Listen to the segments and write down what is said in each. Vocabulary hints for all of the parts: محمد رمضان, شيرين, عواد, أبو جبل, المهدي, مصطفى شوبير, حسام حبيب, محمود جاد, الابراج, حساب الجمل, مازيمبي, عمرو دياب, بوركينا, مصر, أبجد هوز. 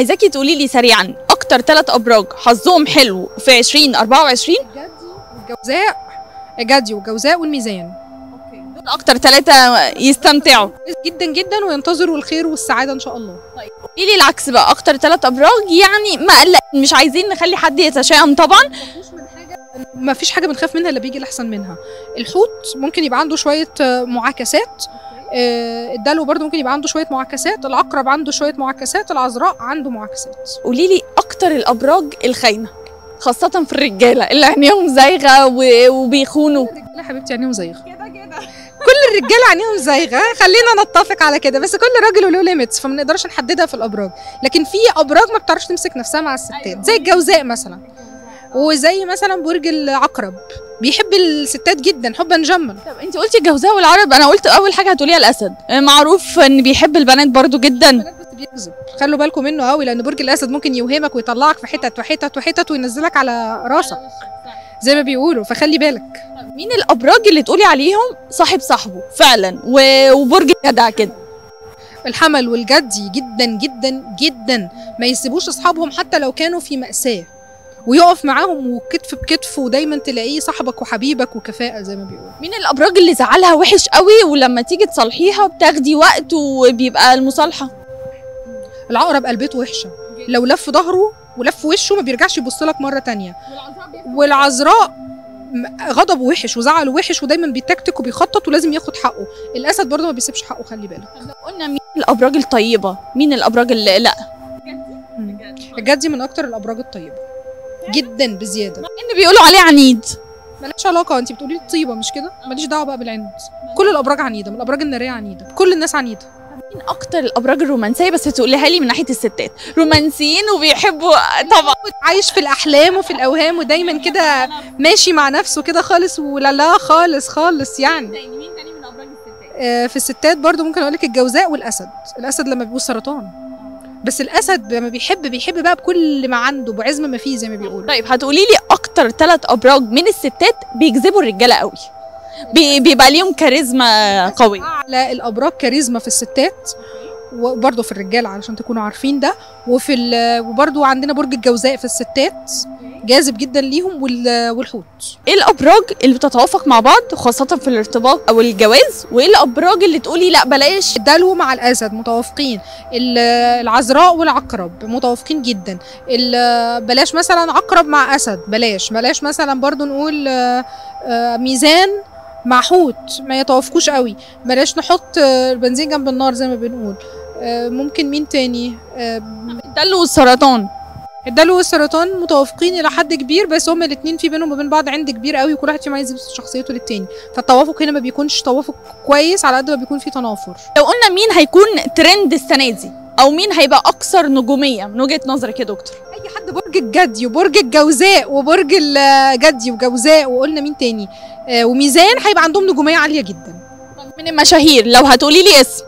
عايزاكي تقولي لي سريعا اكتر 3 ابراج حظهم حلو في 2024. الجدي والجوزاء والميزان. اوكي، دول اكتر 3 يستمتعوا جدا جدا وينتظروا الخير والسعاده ان شاء الله. طيب قولي لي العكس بقى، اكتر 3 ابراج يعني مش عايزين نخلي حد يتشائم طبعا. ما فيش حاجه بنخاف منها الا بيجي الاحسن منها. الحوت ممكن يبقى عنده شويه معاكسات، الدلو برضه ممكن يبقى عنده شويه معاكسات، العقرب عنده شويه معاكسات، العذراء عنده معاكسات. قولي لي اكتر الابراج الخاينه خاصه في الرجاله اللي عينيهم زايغه وبيخونوا. الرجاله حبيبتي عينيهم زايغه كده كل الرجاله عينيهم زايغه، خلينا نتفق على كده، بس كل راجل وله ليميتس فما نقدرش نحددها في الابراج، لكن في ابراج ما بتعرفش تمسك نفسها مع الستات زي الجوزاء مثلا، وزي مثلا برج العقرب بيحب الستات جدا حبا جما. طب انت قلتي الجوزاء والعرب، انا قلت اول حاجه هتقوليها الاسد، معروف ان بيحب البنات برضو جدا. البنات بس بيكذب، خلوا بالكم منه قوي لان برج الاسد ممكن يوهمك ويطلعك في حتت وحتت وحتت وينزلك على راسك زي ما بيقولوا، فخلي بالك. طب مين الابراج اللي تقولي عليهم صاحب صاحبه فعلا وبرج الجدع كده؟ الحمل والجدي جدا جدا جدا ما يسيبوش اصحابهم حتى لو كانوا في مأساة، ويقف معاهم وكتف بكتف، ودايما تلاقيه صاحبك وحبيبك وكفاءه زي ما بيقولوا. مين الابراج اللي زعلها وحش قوي ولما تيجي تصالحيها بتاخدي وقت وبيبقى المصالحه؟ العقرب قلبته وحشه، لو لف ظهره ولف وشه ما بيرجعش يبص لك مره ثانيه. والعذراء غضبه وحش وزعله وحش ودايما بيتكتك وبيخطط ولازم ياخد حقه. الاسد برضه ما بيسيبش حقه، خلي بالك. قلنا مين الابراج الطيبه، مين الابراج اللي لا؟ الجدي من اكتر الابراج الطيبه جدا بزياده، مع ان بيقولوا عليه عنيد. مالكش علاقه، انت بتقولي لي طيبه مش كده؟ ماليش دعوه بقى بالعند. كل الابراج عنيده، من الابراج الناريه عنيده، كل الناس عنيده. مين اكتر الابراج الرومانسيه بس تقوليها لي من ناحيه الستات؟ رومانسيين وبيحبوا طبعا، عايش في الاحلام وفي الاوهام ودايما كده ماشي مع نفسه كده خالص ولا خالص خالص يعني. مين تاني من ابراج الستات؟ في الستات برضو ممكن اقول لك الجوزاء والاسد. الاسد لما بيبقوا سرطان، بس الاسد لما بيحب بقى بكل ما عنده، بعزم ما فيه زي ما بيقولوا. طيب هتقولي لي اكتر 3 ابراج من الستات بيجذبوا الرجاله قوي، بيبقى ليهم كاريزما قوي؟ اعلى الابراج كاريزما في الستات وبرضه في الرجاله علشان تكونوا عارفين ده. وبرضه عندنا برج الجوزاء في الستات جاذب جدا ليهم، والحوت. ايه الابراج اللي بتتوافق مع بعض خاصه في الارتباط او الجواز، وايه الابراج اللي تقولي لا بلاش؟ الدلو مع الاسد متوافقين، العذراء والعقرب متوافقين جدا، بلاش مثلا عقرب مع اسد، بلاش مثلا برضو نقول ميزان مع حوت ما يتوافقوش قوي، بلاش نحط البنزين جنب النار زي ما بنقول. ممكن مين تاني؟ الدلو والسرطان. الدلو والسرطان متوافقين الى حد كبير، بس هما الاثنين في بينهم وبين بعض عند كبير قوي، وكل واحد فيهم عايز يبسط شخصيته للتاني، فالتوافق هنا ما بيكونش توافق كويس على قد ما بيكون في تنافر. لو قلنا مين هيكون ترند السنه دي او مين هيبقى اكثر نجوميه من وجهه نظرك يا دكتور؟ اي حد برج الجدي وبرج الجوزاء وبرج الجدي وجوزاء، وقلنا مين تاني؟ وميزان هيبقى عندهم نجوميه عاليه جدا. طب من المشاهير لو هتقولي لي اسم،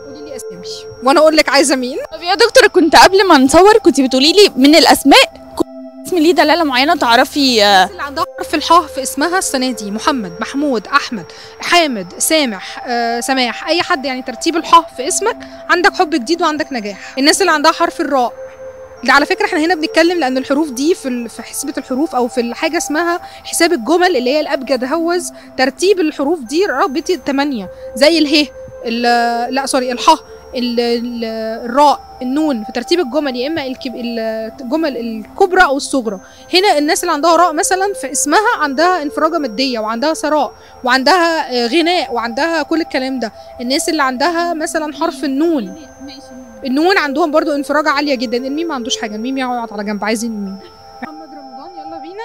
وانا اقول لك عايزه مين. طب يا دكتوره، كنت قبل ما نصور كنت بتقولي لي من الاسماء اسم ليه دلاله معينه تعرفي؟ الناس اللي عندها حرف الحاء في اسمها السنه دي، محمد، محمود، احمد، حامد، سامح، سماح، اي حد يعني ترتيب الحاء في اسمك عندك حب جديد وعندك نجاح. الناس اللي عندها حرف الراء ده، على فكره احنا هنا بنتكلم لان الحروف دي في حسبه الحروف او في الحاجه اسمها حساب الجمل اللي هي الابجد هوز، ترتيب الحروف دي رابط 8 زي اله لا سوري الحاء الراء النون في ترتيب الجمل، يا اما الجمل الكبرى او الصغرى. هنا الناس اللي عندها راء مثلا في اسمها عندها انفراجه ماديه وعندها ثراء وعندها غناء وعندها كل الكلام ده. الناس اللي عندها مثلا حرف النون، النون عندهم برضو انفراجه عاليه جدا. الميم ما عندوش حاجه، الميم يقعد على جنب. عايزين الميم محمد رمضان، يلا بينا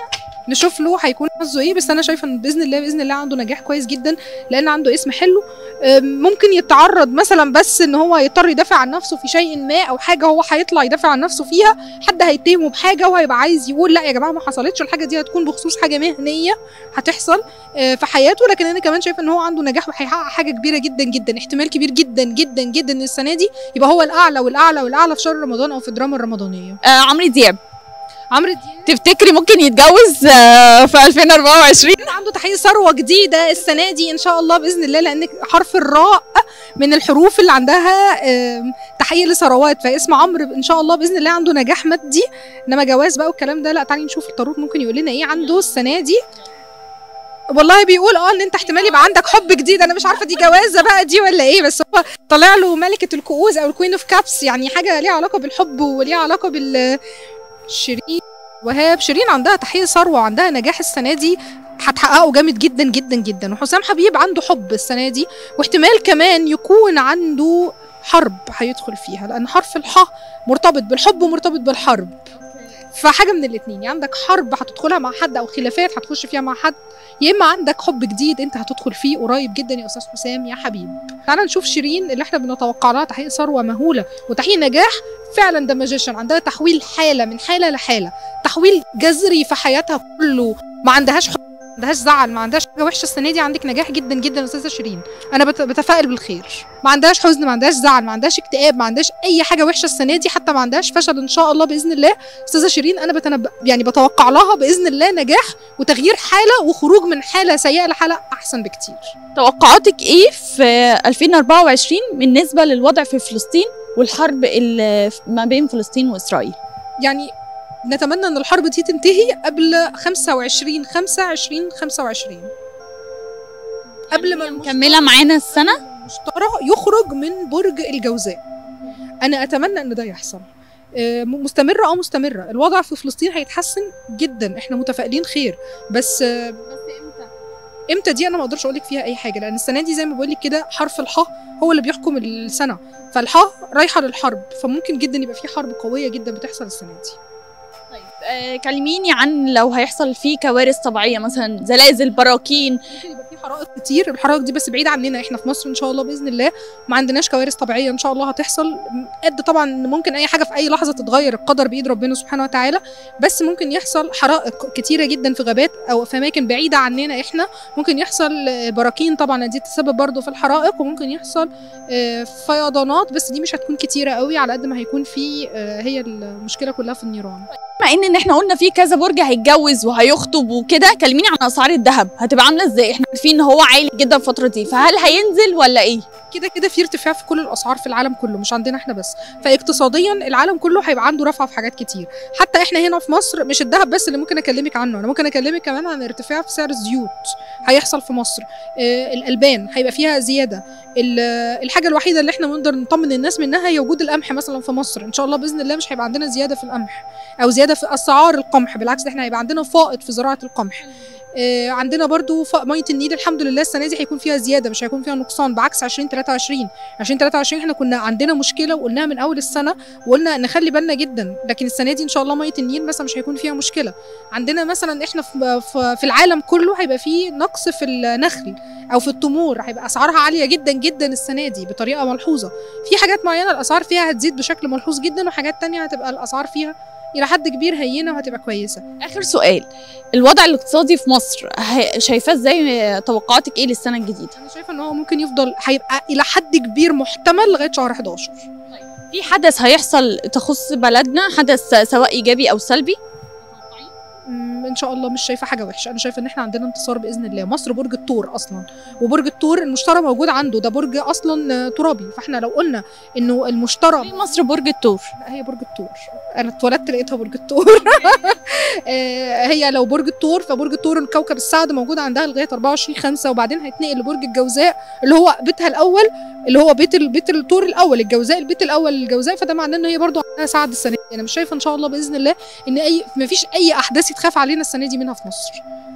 نشوف له هيكون حظه ايه، بس انا شايفه ان باذن الله عنده نجاح كويس جدا لان عنده اسم حلو. ممكن يتعرض مثلا بس ان هو يضطر يدافع عن نفسه في شيء ما او حاجه هو هيطلع يدافع عن نفسه فيها، حد هيتهمه بحاجه وهيبقى عايز يقول لا يا جماعه ما حصلتش، الحاجه دي هتكون بخصوص حاجه مهنيه هتحصل في حياته. لكن انا كمان شايفه ان هو عنده نجاح وهيحقق حاجه كبيره جدا جدا، احتمال كبير جدا جدا جدا ان السنه دي يبقى هو الاعلى والاعلى والاعلى في شهر رمضان او في الدراما الرمضانيه. عمرو دياب عمرو دياب تفتكري ممكن يتجوز في 2024؟ عنده تحقيق ثروه جديده السنه دي ان شاء الله باذن الله، لان حرف الراء من الحروف اللي عندها تحقيق لثروات، فاسم عمرو ان شاء الله باذن الله عنده نجاح مادي، انما جواز بقى والكلام ده لا. تعالي نشوف التاروت ممكن يقول لنا ايه عنده السنه دي. والله بيقول ان انت احتمال يبقى عندك حب جديد، انا مش عارفه دي جوازه بقى دي ولا ايه، بس هو طلع له ملكه الكؤوس او الكوين اوف كابس، يعني حاجه ليها علاقه بالحب وليها علاقه شيرين وهاب. شيرين عندها تحقيق ثروه وعندها نجاح السنه دي هتحققه جامد جدا جدا جدا. وحسام حبيب عنده حب السنه دي، واحتمال كمان يكون عنده حرب هيدخل فيها، لان حرف الحاء مرتبط بالحب ومرتبط بالحرب، فحاجه من الاثنين، يعني عندك حرب هتدخلها مع حد او خلافات هتخش فيها مع حد، يا اما عندك حب جديد انت هتدخل فيه قريب جدا يا استاذ حسام يا حبيب. تعالى نشوف شيرين اللي احنا بنتوقع لها تحقيق ثروه مهوله وتحقيق نجاح فعلا. ده ماجيشن، عندها تحويل حاله من حاله لحاله، تحويل جذري في حياتها كله، ما عندهاش حب ما عندهاش زعل ما عندهاش حاجه وحشه السنه دي. عندك نجاح جدا جدا يا استاذه شيرين، انا بتفائل بالخير، ما عندهاش حزن ما عندهاش زعل ما عندهاش اكتئاب ما عندهاش اي حاجه وحشه السنه دي، حتى ما عندهاش فشل ان شاء الله باذن الله. استاذه شيرين انا يعني بتوقع لها باذن الله نجاح وتغيير حاله وخروج من حاله سيئه لحاله احسن بكتير. توقعاتك ايه في 2024 بالنسبه للوضع في فلسطين والحرب اللي ما بين فلسطين واسرائيل؟ يعني نتمنى ان الحرب دي تنتهي قبل 25/5/2025، قبل ما مكمله معانا السنه المشترى يخرج من برج الجوزاء. انا اتمنى ان ده يحصل. مستمره مستمره الوضع في فلسطين هيتحسن جدا، احنا متفائلين خير، بس امتى دي انا ما اقدرش اقول لك فيها اي حاجه، لان السنه دي زي ما بقول لك كده حرف الحاء هو اللي بيحكم السنه، فالحاء رايحه للحرب، فممكن جدا يبقى في حرب قويه جدا بتحصل السنه دي. كلميني عن لو هيحصل فيه كوارث طبيعيه مثلا زلازل براكين. ممكن يبقى في حرائق كتير، الحرائق دي بس بعيده عننا احنا في مصر ان شاء الله باذن الله، ما عندناش كوارث طبيعيه ان شاء الله هتحصل قد طبعا ممكن اي حاجه في اي لحظه تتغير، القدر بايد ربنا سبحانه وتعالى، بس ممكن يحصل حرائق كتيره جدا في غابات او في اماكن بعيده عننا احنا، ممكن يحصل براكين طبعا دي تسبب برضه في الحرائق، وممكن يحصل فيضانات بس دي مش هتكون كتيره قوي على قد ما هيكون في هي المشكله كلها في النيران. بما ان احنا قلنا في كذا برج هيتجوز وهيخطب وكده، كلميني عن اسعار الذهب هتبقى عامله ازاي؟ احنا عارفين ان هو عالي جدا الفتره دي، فهل هينزل ولا ايه؟ كده كده في ارتفاع في كل الاسعار في العالم كله، مش عندنا احنا بس، فاقتصاديا العالم كله هيبقى عنده رفعه في حاجات كتير، حتى احنا هنا في مصر مش الذهب بس اللي ممكن اكلمك عنه، انا ممكن اكلمك كمان عن ارتفاع في سعر الزيوت هيحصل في مصر، الالبان هيبقى فيها زياده، الحاجه الوحيده اللي احنا نقدر نطمن الناس منها هي وجود القمح مثلا في مصر، ان شاء الله باذن الله مش هيبقى عندنا زياده في القمح او زياده في اسعار القمح، بالعكس احنا هيبقى عندنا فائض في زراعه القمح. عندنا برضو ميه النيل الحمد لله السنه دي هيكون فيها زياده مش هيكون فيها نقصان، بعكس 2023 احنا كنا عندنا مشكله وقلناها من اول السنه وقلنا نخلي بالنا جدا، لكن السنه دي ان شاء الله ميه النيل مثلا مش هيكون فيها مشكله. عندنا مثلا احنا في العالم كله هيبقى فيه نقص في النخل او في التمور، هيبقى اسعارها عاليه جدا جدا السنه دي بطريقه ملحوظه، في حاجات معينه الاسعار فيها هتزيد بشكل ملحوظ جدا، وحاجات ثانيه هتبقى الاسعار فيها الى حد كبير هينه وهتبقى كويسه. اخر سؤال، الوضع الاقتصادي في مصر شايفاه ازاي؟ توقعاتك ايه للسنه الجديده؟ انا شايفه ان هو ممكن يفضل هيبقى الى حد كبير محتمل لغايه شهر 11. طيب في حدث هيحصل تخص بلدنا، حدث سواء ايجابي او سلبي؟ ان شاء الله مش شايفه حاجه وحشه، انا شايفه ان احنا عندنا انتصار باذن الله. مصر برج الثور اصلا، وبرج الثور المشترى موجود عنده، ده برج اصلا ترابي، فاحنا لو قلنا انه المشترى ليه مصر برج الثور؟ لا هي برج الثور، انا اتولدت لقيتها برج الثور هي لو برج الثور فبرج الثور كوكب السعد موجود عندها لغايه 24/5، وبعدين هيتنقل لبرج الجوزاء اللي هو بيتها الاول، اللي هو بيت الثور الاول الجوزاء، البيت الاول للجوزاء، فده معناه ان هي برضه عندها سعد السنه دي. انا مش شايفه ان شاء الله باذن الله ان مفيش اي احداث يتخاف علينا السنه دي منها في مصر.